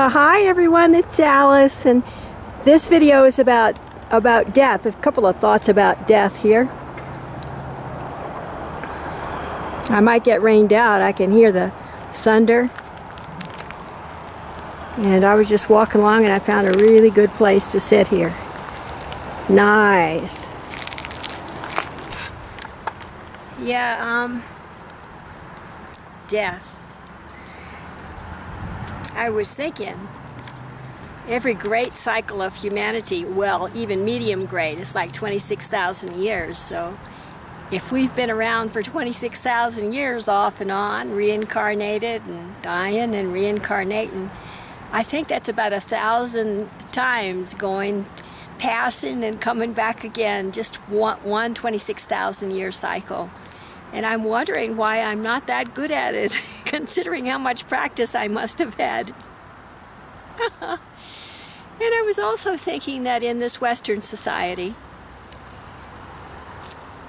Hi everyone, it's Alice, and this video is about death. A couple of thoughts about death here. I might get rained out. I can hear the thunder. And I was just walking along and I found a really good place to sit here. Nice. Yeah, death. I was thinking, every great cycle of humanity, well, even medium great, it's like 26,000 years. So if we've been around for 26,000 years off and on, reincarnated and dying and reincarnating, I think that's about 1,000 times going, passing and coming back again, just one 26,000-year cycle. And I'm wondering why I'm not that good at it, considering how much practice I must have had. And I was also thinking that in this Western society,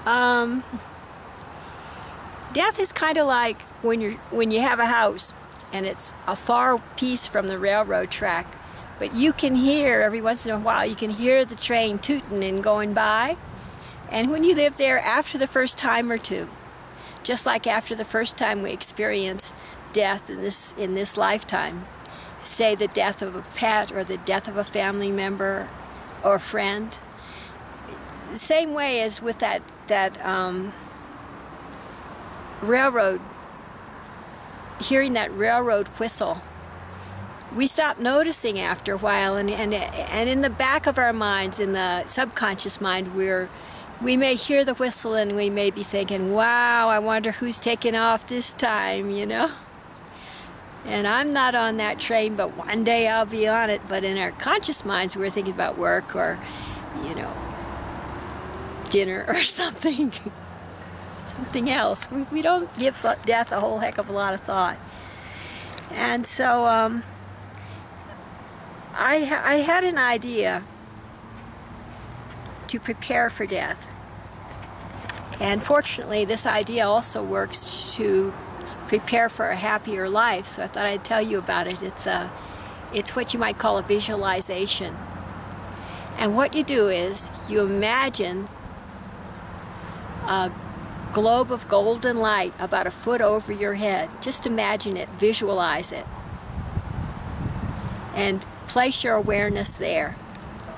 death is kind of like when you have a house and it's a far piece from the railroad track, but you can hear every once in a while, you can hear the train tooting and going by. And when you live there after the first time or two, just like after the first time we experience death in this lifetime, say the death of a pet or the death of a family member or friend, the same way as with that railroad, hearing that railroad whistle, we stop noticing after a while, and in the back of our minds, in the subconscious mind, we may hear the whistle and we may be thinking, wow, I wonder who's taking off this time, you know? And I'm not on that train, but one day I'll be on it. But in our conscious minds, we're thinking about work or, you know, dinner or something, something else. We don't give death a whole heck of a lot of thought. And so I had an idea to prepare for death. And fortunately, this idea also works to prepare for a happier life, so I thought I'd tell you about it. It's what you might call a visualization. And what you do is you imagine a globe of golden light about a foot over your head. Just imagine it, visualize it, and place your awareness there,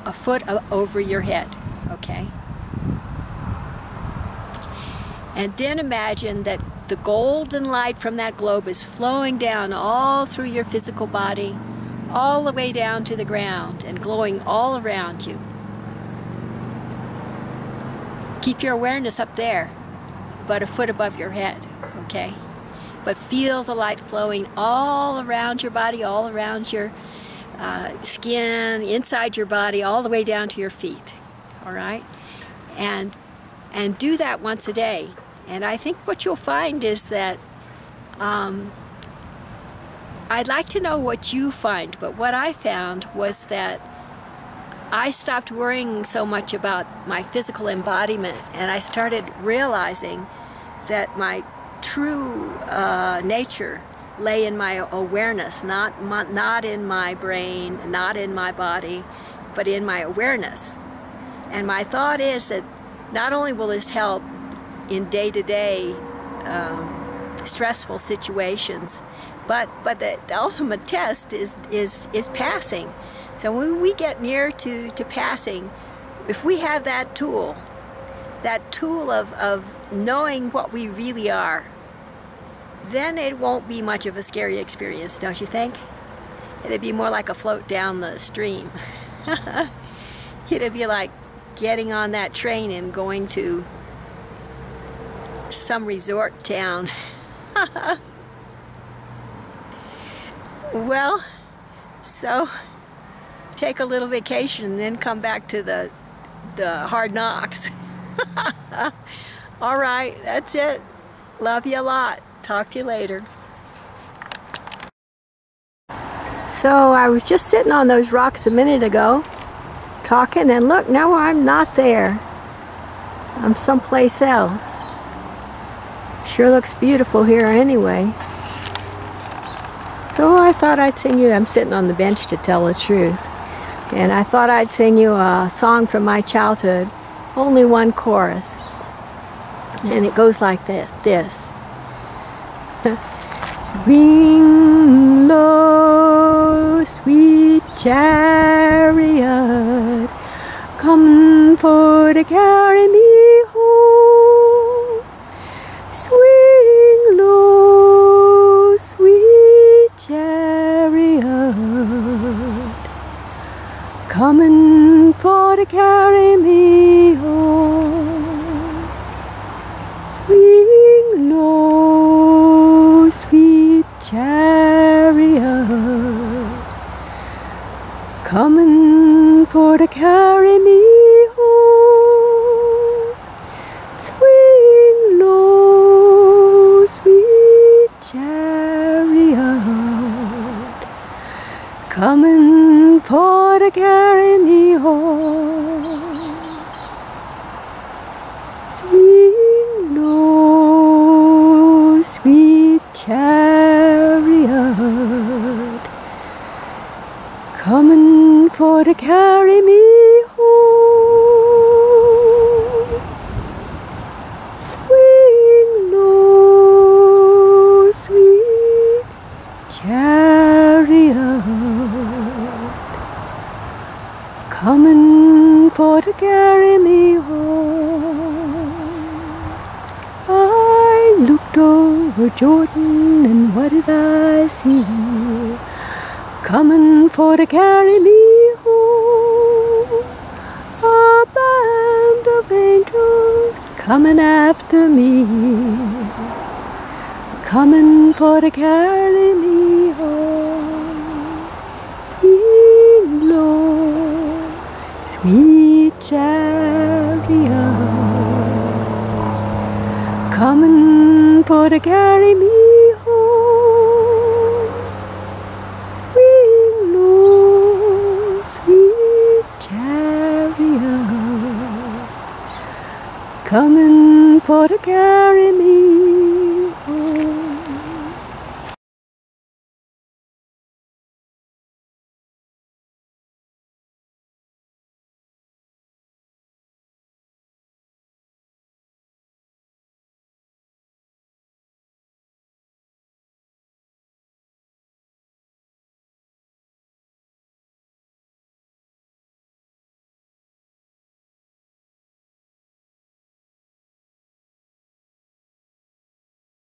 a foot over your head. Okay? And then imagine that the golden light from that globe is flowing down all through your physical body, all the way down to the ground and glowing all around you. Keep your awareness up there, about a foot above your head, okay? But feel the light flowing all around your body, all around your skin, inside your body, all the way down to your feet. All right? And do that once a day. And I think what you'll find is that I'd like to know what you find, but what I found was that I stopped worrying so much about my physical embodiment, and I started realizing that my true nature lay in my awareness, not in my brain, not in my body, but in my awareness. And my thought is that not only will this help in day-to-day stressful situations, but the ultimate test is passing. So when we get near to passing, if we have that tool of knowing what we really are, then it won't be much of a scary experience, don't you think? It'd be more like a float down the stream. It'd be like getting on that train and going to some resort town. Well, so take a little vacation and then come back to the hard knocks. All right, that's it. Love you a lot. Talk to you later. So I was just sitting on those rocks a minute ago talking, and look, now I'm not there. I'm someplace else. Sure looks beautiful here anyway. So I thought I'd sing you, I'm sitting on the bench to tell the truth, and I thought I'd sing you a song from my childhood, only one chorus, and it goes like this. Swing low, sweet chariot, come for to carry me home. Swing low, sweet chariot, coming for to carry me home. Swing low, sweet chariot, coming for to carry me home. Swing low, sweet chariot, coming for to carry me home. Swing low, sweet chariot, coming for to carry me home. Swing low, sweet chariot, coming for to carry me home. I looked over Jordan, and what did I see? Coming for to carry me home. A band of angels coming after me, coming for to carry me home. Swing low, sweet chariot, coming for to carry me home. Coming for the cat.